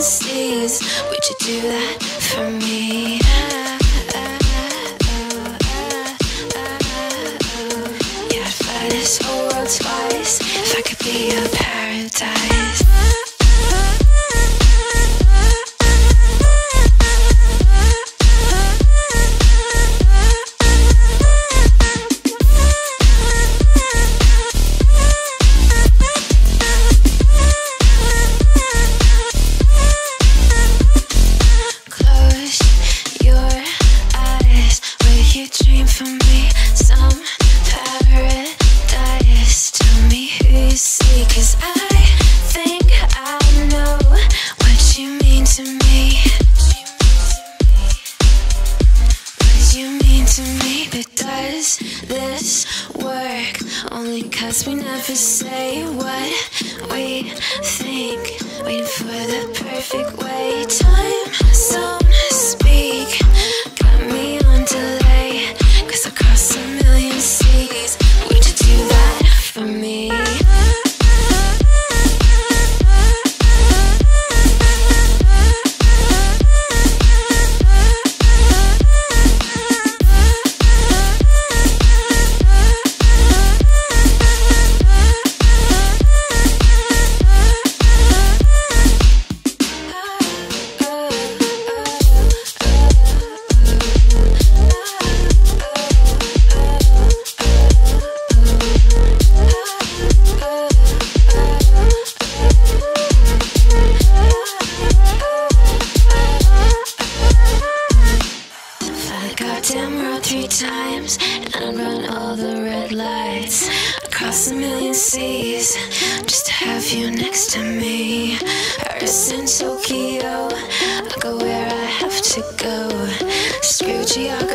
inconsistencies. Would you do that for me? Yeah, I'd fly this whole world twice if I could be your paradise. This work only 'cause we never say what we think, waiting for the perfect way. Time, so to speak, got me on delay 'cause I crossed a million seas. Would you do that for me? And I'd run all the red lights, across a million seas, just to have you next to me. Paris and Tokyo, I go where I have to go. Screw geography.